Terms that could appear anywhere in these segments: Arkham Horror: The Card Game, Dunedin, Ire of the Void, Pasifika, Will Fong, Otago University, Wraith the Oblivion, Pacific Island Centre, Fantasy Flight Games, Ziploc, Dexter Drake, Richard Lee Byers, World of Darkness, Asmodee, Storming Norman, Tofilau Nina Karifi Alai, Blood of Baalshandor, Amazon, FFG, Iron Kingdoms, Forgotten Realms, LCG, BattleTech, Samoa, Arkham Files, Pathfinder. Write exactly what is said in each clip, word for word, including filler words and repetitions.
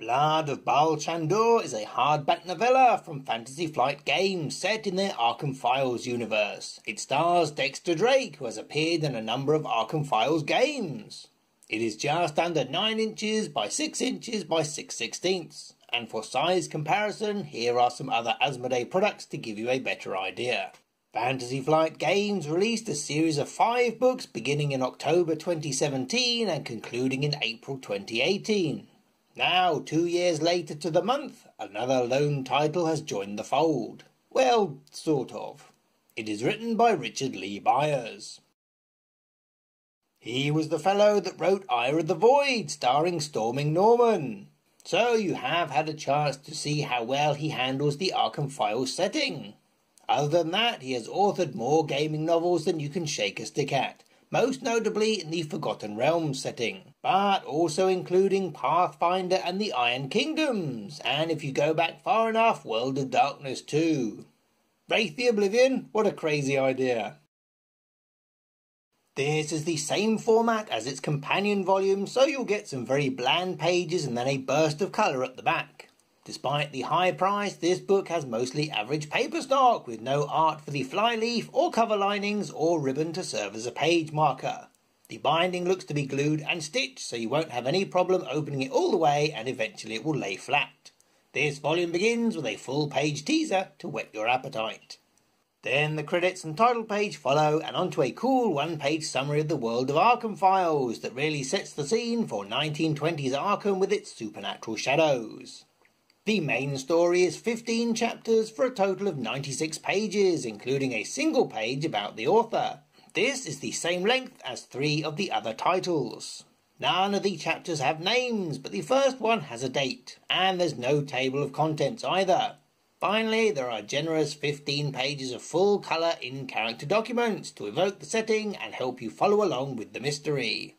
Blood of Baalshandor is a hardback novella from Fantasy Flight Games set in their Arkham Files universe. It stars Dexter Drake, who has appeared in a number of Arkham Files games. It is just under nine inches by six inches by six sixteenths, and for size comparison, here are some other Asmodee products to give you a better idea. Fantasy Flight Games released a series of five books beginning in October twenty seventeen and concluding in April twenty eighteen. Now, two years later to the month, another lone title has joined the fold. Well, sort of. It is written by Richard Lee Byers. He was the fellow that wrote Ire of the Void, starring Storming Norman. So you have had a chance to see how well he handles the Arkham Files setting. Other than that, he has authored more gaming novels than you can shake a stick at, most notably in the Forgotten Realms setting, but also including Pathfinder and the Iron Kingdoms, and if you go back far enough, World of Darkness too. Wraith the Oblivion? What a crazy idea. This is the same format as its companion volume, so you'll get some very bland pages and then a burst of colour at the back. Despite the high price, this book has mostly average paper stock, with no art for the flyleaf or cover linings or ribbon to serve as a page marker. The binding looks to be glued and stitched, so you won't have any problem opening it all the way, and eventually it will lay flat. This volume begins with a full page teaser to whet your appetite. Then the credits and title page follow, and onto a cool one-page summary of the World of Arkham Files that really sets the scene for nineteen twenties Arkham with its supernatural shadows. The main story is fifteen chapters for a total of ninety-six pages, including a single page about the author. This is the same length as three of the other titles. None of the chapters have names, but the first one has a date, and there's no table of contents either. Finally, there are generous fifteen pages of full colour in-character documents to evoke the setting and help you follow along with the mystery.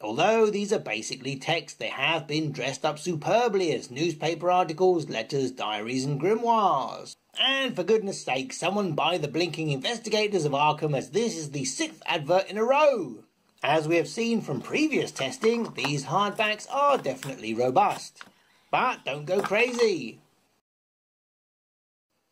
Although these are basically text, they have been dressed up superbly as newspaper articles, letters, diaries and grimoires. And for goodness sake, someone buy the blinking investigators of Arkham, as this is the sixth advert in a row. As we have seen from previous testing, these hardbacks are definitely robust. But don't go crazy.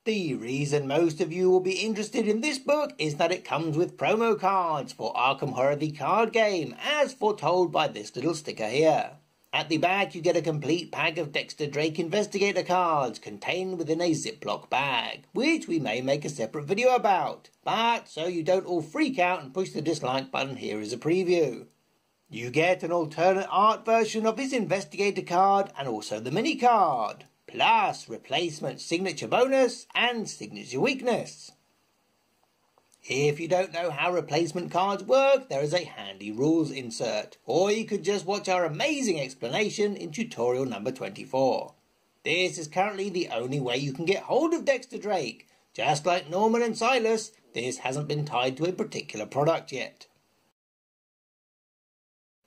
The reason most of you will be interested in this book is that it comes with promo cards for Arkham Horror: The Card Game, as foretold by this little sticker here. At the back you get a complete pack of Dexter Drake investigator cards contained within a Ziploc bag, which we may make a separate video about, but so you don't all freak out and push the dislike button, here is a preview. You get an alternate art version of his investigator card and also the mini card, plus replacement signature bonus and signature weakness. If you don't know how replacement cards work, there is a handy rules insert, or you could just watch our amazing explanation in tutorial number twenty-four. This is currently the only way you can get hold of Dexter Drake. Just like Norman and Silas, this hasn't been tied to a particular product yet.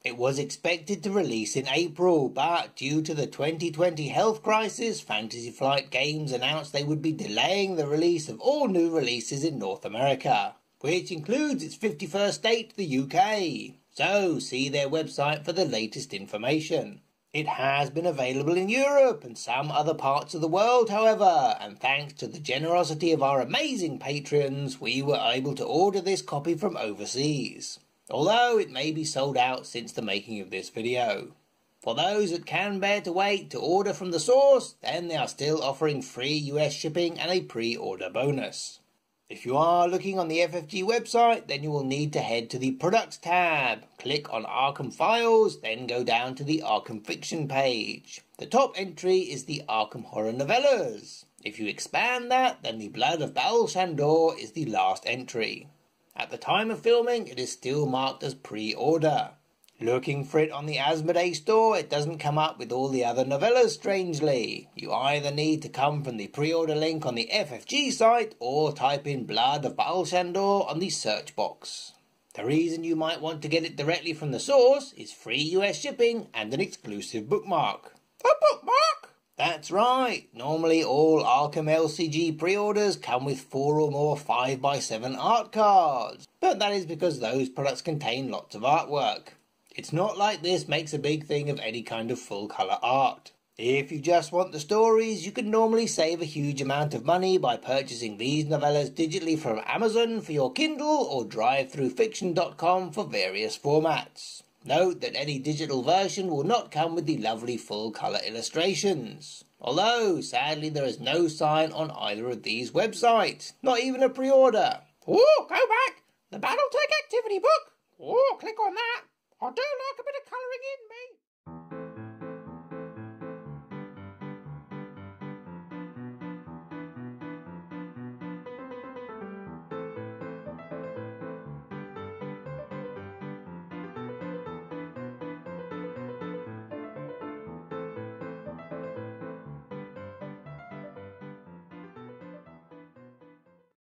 It was expected to release in April, but due to the twenty twenty health crisis, Fantasy Flight Games announced they would be delaying the release of all new releases in North America, which includes its fifty-first state, the U K. So see their website for the latest information. It has been available in Europe and some other parts of the world, however, and thanks to the generosity of our amazing patrons, we were able to order this copy from overseas. Although it may be sold out since the making of this video. For those that can bear to wait to order from the source, then they are still offering free U S shipping and a pre-order bonus. If you are looking on the F F G website, then you will need to head to the Products tab, click on Arkham Files, then go down to the Arkham Fiction page. The top entry is the Arkham Horror Novellas. If you expand that, then the Blood of Baalshandor is the last entry. At the time of filming, it is still marked as pre-order. Looking for it on the Asmodee store, it doesn't come up with all the other novellas, strangely. You either need to come from the pre-order link on the F F G site, or type in Blood of Baalshandor on the search box. The reason you might want to get it directly from the source is free U S shipping and an exclusive bookmark. A bookmark? That's right, normally all Arkham L C G pre-orders come with four or more five by seven art cards, but that is because those products contain lots of artwork. It's not like this makes a big thing of any kind of full colour art. If you just want the stories, you can normally save a huge amount of money by purchasing these novellas digitally from Amazon for your Kindle or drive thru fiction dot com for various formats. Note that any digital version will not come with the lovely full-colour illustrations. Although, sadly, there is no sign on either of these websites, not even a pre-order. Oh, go back! The BattleTech activity book! Oh, click on that! I do like a bit of colouring in, me!